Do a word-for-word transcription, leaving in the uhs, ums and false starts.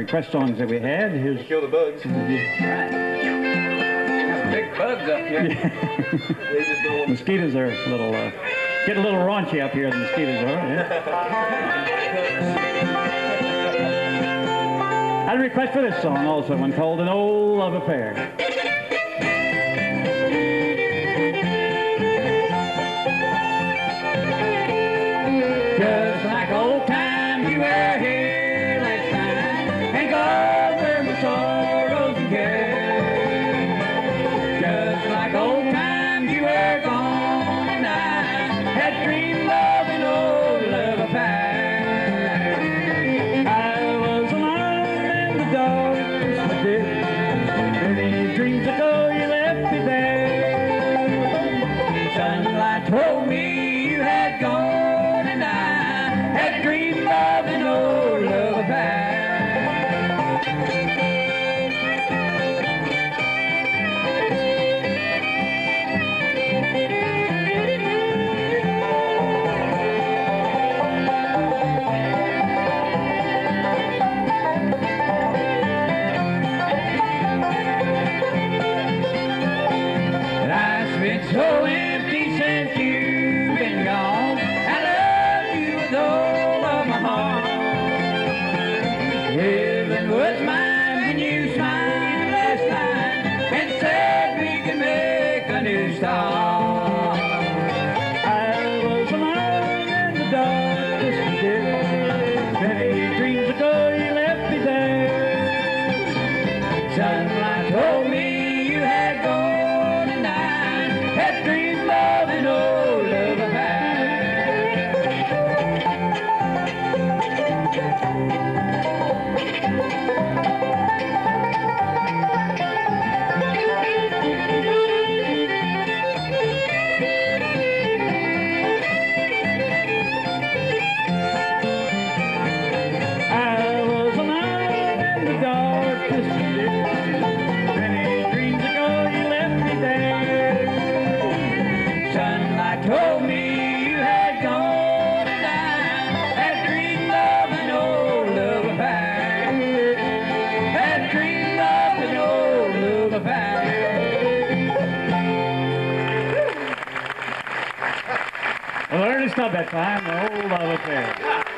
request songs that we had. Here's Kill the Bugs. There's big bugs up here. Yeah. Mosquitoes are a little, uh, get a little raunchy up here, the mosquitoes are. Yeah. I had a request for this song also, one called An Old Love Affair. Just like old times you were here last time, and God bear my sorrows and cares. Just like old times you were gone, and I had dreamed of an old love affair. I was alone in the dark, but then many dreams ago you left me there. Sunlight told me you had gone. So empty since you've been gone. I love you with all of my heart. Heaven was mine when you smiled last night and said we could make a new start. I was alone in the darkest day. Many dreams ago you left me there. Sunlight told me you had gone. Told me you had gone, and I had dreamed of an old love affair. Had dreamed of an old love affair. Well, Ernest, not that time, an old love affair.